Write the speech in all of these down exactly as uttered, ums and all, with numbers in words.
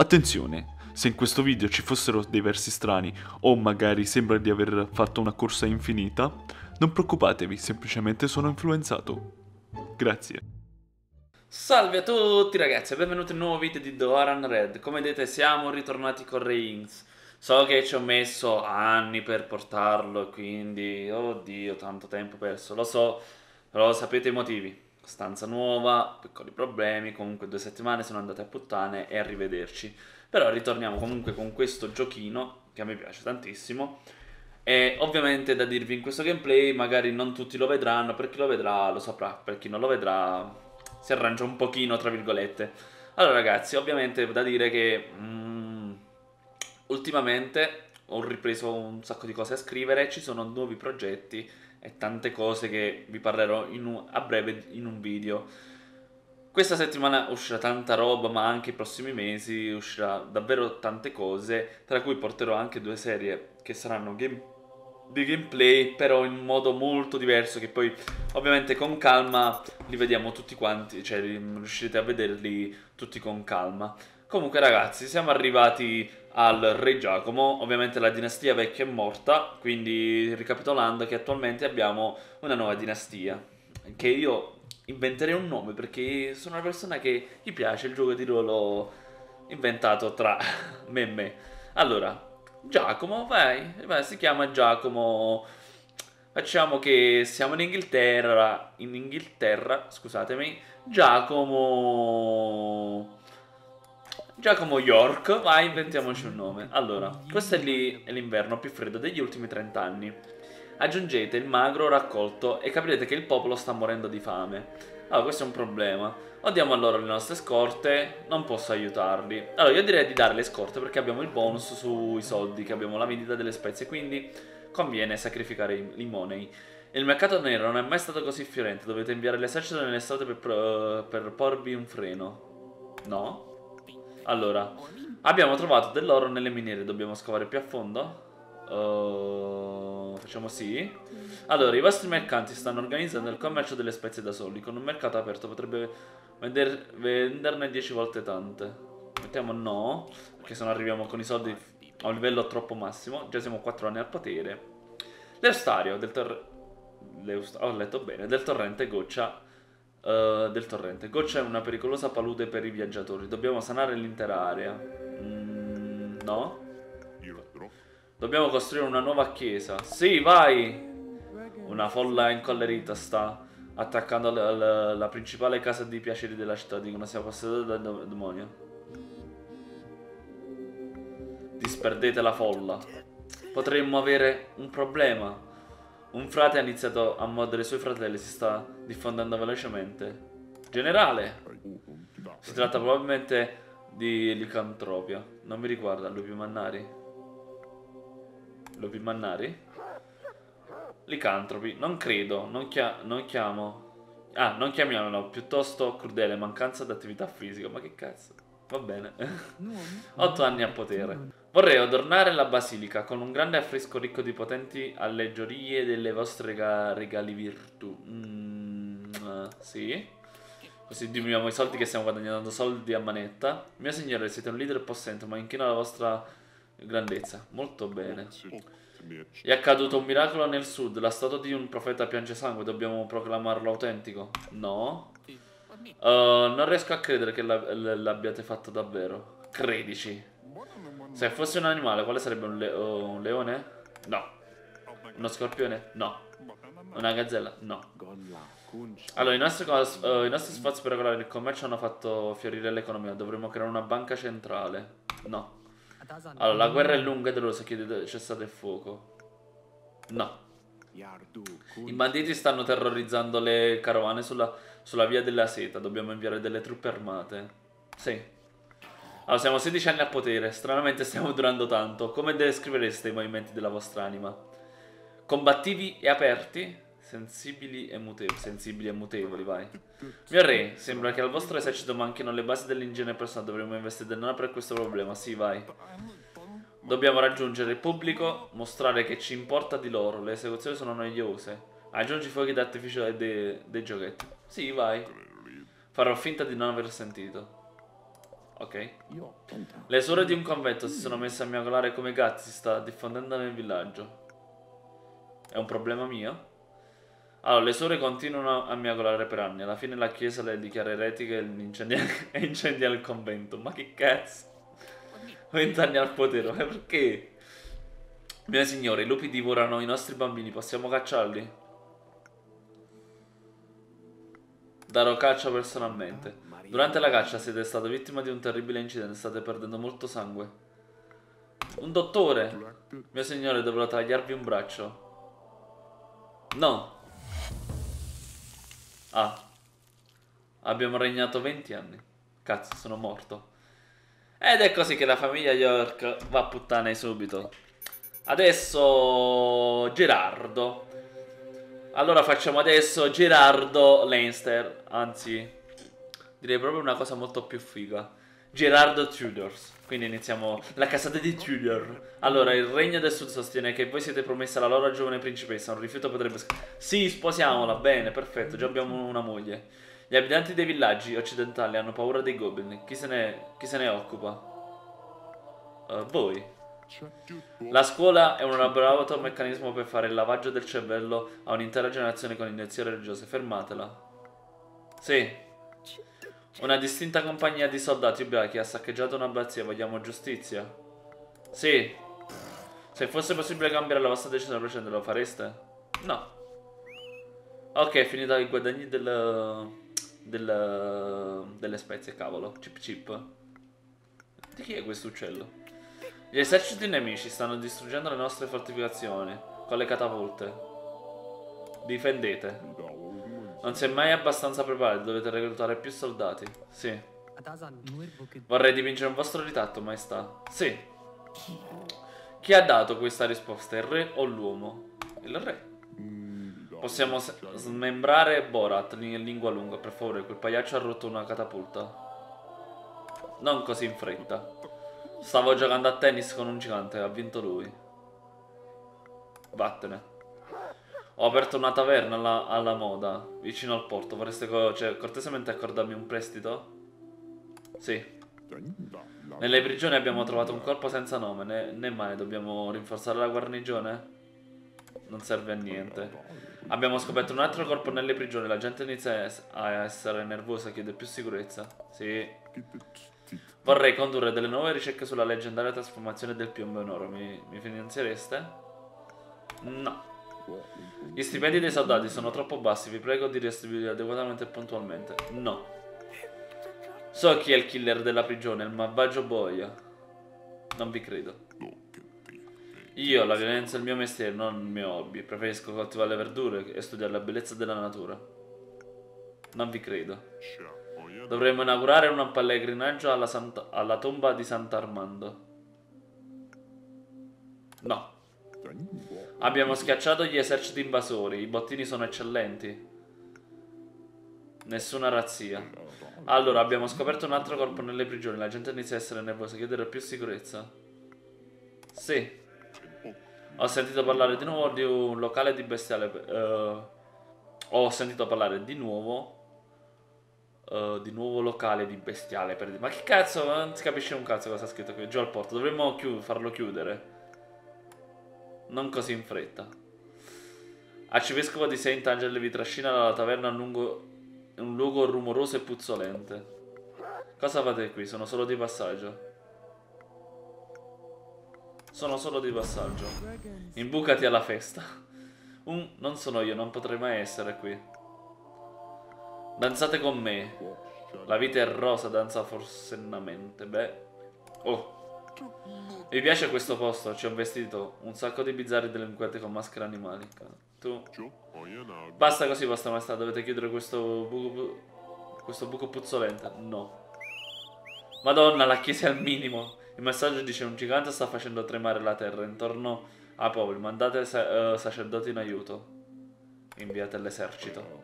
Attenzione! Se in questo video ci fossero dei versi strani o magari sembra di aver fatto una corsa infinita, non preoccupatevi, semplicemente sono influenzato. Grazie. Salve a tutti ragazzi e benvenuti in un nuovo video di The OranRed. Come vedete siamo ritornati con Reigns. So che ci ho messo anni per portarlo, quindi oddio, tanto tempo perso, lo so, però sapete i motivi. Stanza nuova, piccoli problemi, comunque due settimane sono andate a puttane e arrivederci. Però ritorniamo comunque con questo giochino che a me piace tantissimo. E ovviamente da dirvi in questo gameplay, magari non tutti lo vedranno, per chi lo vedrà lo saprà, per chi non lo vedrà si arrangia un pochino tra virgolette. Allora ragazzi, ovviamente da dire che mm, ultimamente ho ripreso un sacco di cose a scrivere, ci sono nuovi progetti e tante cose che vi parlerò in un, a breve in un video. Questa settimana uscirà tanta roba, ma anche i prossimi mesi uscirà davvero tante cose, tra cui porterò anche due serie che saranno game, di gameplay, però in modo molto diverso, che poi ovviamente con calma li vediamo tutti quanti, cioè riuscirete a vederli tutti con calma. Comunque ragazzi, siamo arrivati al re Giacomo, ovviamente la dinastia vecchia è morta, quindi ricapitolando che attualmente abbiamo una nuova dinastia, che io inventerei un nome perché sono una persona che gli piace il gioco di ruolo inventato tra me e me. Allora, Giacomo, vai, vai, si chiama Giacomo, facciamo che siamo in Inghilterra, in Inghilterra, scusatemi, Giacomo... Giacomo York, vai, inventiamoci un nome. Allora, questo è l'inverno più freddo degli ultimi trent'anni. Aggiungete il magro raccolto e capirete che il popolo sta morendo di fame. Allora, questo è un problema. O diamo a loro le nostre scorte, non posso aiutarli. Allora, io direi di dare le scorte perché abbiamo il bonus sui soldi, che abbiamo la vendita delle spezie, quindi conviene sacrificare i limonei. Il mercato nero non è mai stato così fiorente, dovete inviare l'esercito nelle strade per, per porvi un freno. No? Allora, abbiamo trovato dell'oro nelle miniere, dobbiamo scavare più a fondo? Uh, facciamo sì. Allora, i vostri mercanti stanno organizzando il commercio delle spezie da soli, con un mercato aperto potrebbe vender venderne dieci volte tante. Mettiamo no, perché se no arriviamo con i soldi a un livello troppo massimo, già siamo quattro anni al potere. Leustario, del tor Leust ho letto bene, del torrente goccia. Uh, del torrente. Goccia è una pericolosa palude per i viaggiatori. Dobbiamo sanare l'intera area. Mm, no? Dobbiamo costruire una nuova chiesa. Sì, vai! Una folla incollerita sta attaccando la, la, la principale casa dei piaceri della città. Dicono sia posseduta dal demonio. Disperdete la folla. Potremmo avere un problema. Un frate ha iniziato a mordere i suoi fratelli, si sta diffondendo velocemente. Generale! Si tratta probabilmente di licantropia. Non mi riguarda, lupi mannari. Lupi mannari? Licantropi, non credo, non, chia non chiamo... Ah, non chiamiamolo, piuttosto crudele, mancanza di attività fisica, ma che cazzo? Va bene. Otto anni a potere. Vorrei adornare la basilica con un grande affresco ricco di potenti alleggerie delle vostre regali virtù. Mm, uh, sì. Così diminuiamo i soldi che stiamo guadagnando, soldi a manetta. Mio signore, siete un leader possente, ma inchino alla vostra grandezza. Molto bene. È accaduto un miracolo nel sud. La statua di un profeta piange sangue. Dobbiamo proclamarlo autentico. No. Uh, non riesco a credere che l'abbiate fatto davvero. Credici. Se fosse un animale, quale sarebbe? Un, le uh, un leone? No. Uno scorpione? No. Una gazzella? No. Allora, i nostri, uh, i nostri sforzi per regolare il commercio hanno fatto fiorire l'economia. Dovremmo creare una banca centrale. No. Allora, la guerra è lunga e dolorosa. Chiedete cessate il fuoco. No. I banditi stanno terrorizzando le carovane sulla, sulla via della seta. Dobbiamo inviare delle truppe armate. Sì. Allora siamo sedici anni a potere. Stranamente stiamo durando tanto. Come descrivereste i movimenti della vostra anima? Combattivi e aperti? Sensibili e mutevoli. Sensibili e mutevoli, vai. Mio re, sembra che al vostro esercito manchino le basi dell'ingegno personale. Dovremmo investire denaro per questo problema. Sì, vai. Dobbiamo raggiungere il pubblico, mostrare che ci importa di loro. Le esecuzioni sono noiose. Aggiungi fuochi d'artificio e dei de giochetti. Sì, vai. Farò finta di non aver sentito. ok. Le suore di un convento si sono messe a miagolare come gatti. Si sta diffondendo nel villaggio. È un problema mio? Allora, le suore continuano a miagolare per anni. Alla fine la chiesa le dichiara eretiche e incendia il convento. Ma che cazzo? Vent'anni al potere, ma perché? Mia signora, i lupi divorano i nostri bambini. Possiamo cacciarli? Darò caccia personalmente. Durante la caccia siete stato vittima di un terribile incidente. State perdendo molto sangue. Un dottore! Mio signore, dovrò tagliarvi un braccio. No. Ah. Abbiamo regnato venti anni. Cazzo, sono morto. Ed è così che la famiglia York va a puttane subito. Adesso Gerardo. Allora facciamo adesso Gerardo Lannister. Anzi, direi proprio una cosa molto più figa, Gerardo Tudors. Quindi iniziamo la casata di Tudor. Allora, il regno del sud sostiene che voi siete promessa alla loro giovane principessa. Un rifiuto potrebbe... Sì, sposiamola, bene, perfetto, già abbiamo una moglie. Gli abitanti dei villaggi occidentali hanno paura dei goblin. Chi se ne, chi se ne occupa? Uh, voi. La scuola è un elaborato meccanismo per fare il lavaggio del cervello a un'intera generazione con iniezioni religiose. Fermatela. Sì. Una distinta compagnia di soldati ubriachi ha saccheggiato un'abbazia. Vogliamo giustizia? Sì. Se fosse possibile cambiare la vostra decisione precedente, lo fareste? No. Ok, finito i guadagni del, del, delle spezie, cavolo. Chip chip. Di chi è questo uccello? Gli eserciti nemici stanno distruggendo le nostre fortificazioni con le catapulte. Difendete. Non si è mai abbastanza preparati, dovete reclutare più soldati. Sì. Vorrei dipingere un vostro ritratto, maestà. Sì. Chi ha dato questa risposta? Il re o l'uomo? Il re. Possiamo smembrare Borat in lingua lunga, per favore. Quel pagliaccio ha rotto una catapulta. Non così in fretta. Stavo giocando a tennis con un gigante, ha vinto lui. Vattene. Ho aperto una taverna alla, alla moda, vicino al porto. Vorreste co cioè, cortesemente accordarmi un prestito? Sì. Nelle prigioni abbiamo trovato un corpo senza nome, né, né mai. Dobbiamo rinforzare la guarnigione? Non serve a niente. Abbiamo scoperto un altro corpo nelle prigioni. La gente inizia a essere nervosa, chiede più sicurezza. Sì. Vorrei condurre delle nuove ricerche sulla leggendaria trasformazione del piombo in oro. Mi, mi finanziereste? No. Gli stipendi dei soldati sono troppo bassi, vi prego di restituirli adeguatamente e puntualmente. No. So chi è il killer della prigione, il malvagio boia. Non vi credo. Io, la violenza è il mio mestiere, non il mio hobby. Preferisco coltivare le verdure e studiare la bellezza della natura. Non vi credo. Dovremmo inaugurare un pellegrinaggio alla, Santa alla tomba di Sant'Armando. No. Abbiamo schiacciato gli eserciti invasori. I bottini sono eccellenti. Nessuna razzia. Allora, abbiamo scoperto un altro corpo nelle prigioni. La gente inizia a essere nervosa, chiedere più sicurezza. Sì. Ho sentito parlare di nuovo di un locale di bestiale uh, Ho sentito parlare di nuovo uh, Di nuovo locale di bestiale per... Ma che cazzo? Non si capisce un cazzo cosa ha scritto qui. Giù al porto. Dovremmo chiud farlo chiudere. Non così in fretta. Arcivescovo di Saint Angel vi trascina dalla taverna lungo un luogo rumoroso e puzzolente. Cosa fate qui? Sono solo di passaggio. Sono solo di passaggio. Imbucati alla festa. Un, non sono io, non potrei mai essere qui. Danzate con me. La vita è rosa, danza forsennamente. Beh. Oh. Mi piace questo posto, ci ho vestito un sacco di bizzarri delinquenti con maschere animali. Tu. Basta così, vostra maestà, dovete chiudere questo buco, questo buco puzzolente. No. Madonna, la chiesa è al minimo. Il messaggio dice: un gigante sta facendo tremare la terra intorno a Povol. Mandate sa uh, sacerdoti in aiuto. Inviate l'esercito.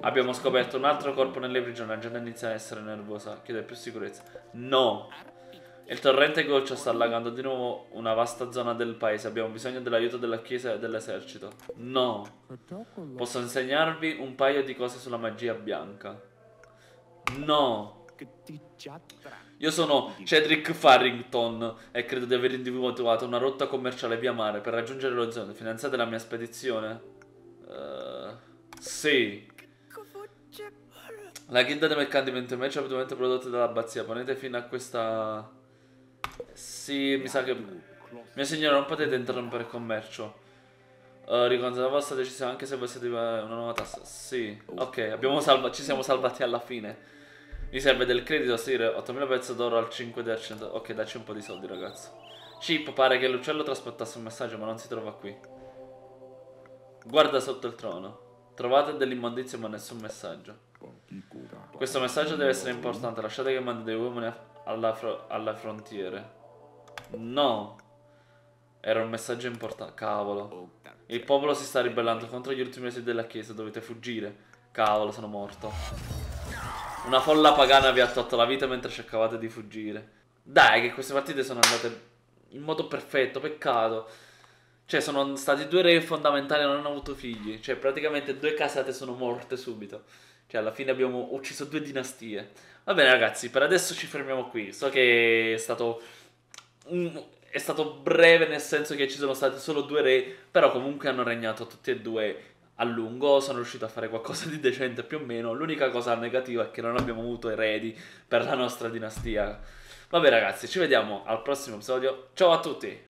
Abbiamo scoperto un altro corpo nelle prigioni. La gente inizia a essere nervosa, chiede più sicurezza. No. Il torrente goccia sta allagando di nuovo una vasta zona del paese. Abbiamo bisogno dell'aiuto della chiesa e dell'esercito. No. Posso insegnarvi un paio di cose sulla magia bianca. No. Io sono Cedric Farrington e credo di aver individuato una rotta commerciale via mare per raggiungere l'orizzonte. Finanziate la mia spedizione? Uh, sì. La ghinda dei mercanti vende merci abitualmente prodotte dall'abbazia. Ponete fine a questa... Sì, mi sa che... Mio signore, non potete interrompere il commercio. Uh, Ricordo la vostra decisione anche se voi siete una nuova tassa. Sì, ok, abbiamo ci siamo salvati alla fine. Mi serve del credito, sì, ottomila pezzi d'oro al cinque per cento. Ok, dacci un po' di soldi, ragazzo. Chip, pare che l'uccello trasportasse un messaggio, ma non si trova qui. Guarda sotto il trono. Trovate dell'immondizia, ma nessun messaggio. Questo messaggio deve essere importante. Lasciate che mandi dei uomini alla, fro alla frontiera. No. Era un messaggio importante. Cavolo. Il popolo si sta ribellando contro gli ultimi resi della chiesa. Dovete fuggire. Cavolo, sono morto. Una folla pagana vi ha tolto la vita mentre cercavate di fuggire. Dai, che queste partite sono andate in modo perfetto. Peccato. Cioè, sono stati due re fondamentali e non hanno avuto figli. Cioè, praticamente due casate sono morte subito. Cioè, alla fine abbiamo ucciso due dinastie. Va bene, ragazzi, per adesso ci fermiamo qui. So che è stato... Un... È stato breve, nel senso che ci sono stati solo due re, però comunque hanno regnato tutti e due a lungo, sono riusciti a fare qualcosa di decente più o meno. L'unica cosa negativa è che non abbiamo avuto eredi per la nostra dinastia. Vabbè, ragazzi, ci vediamo al prossimo episodio. Ciao a tutti!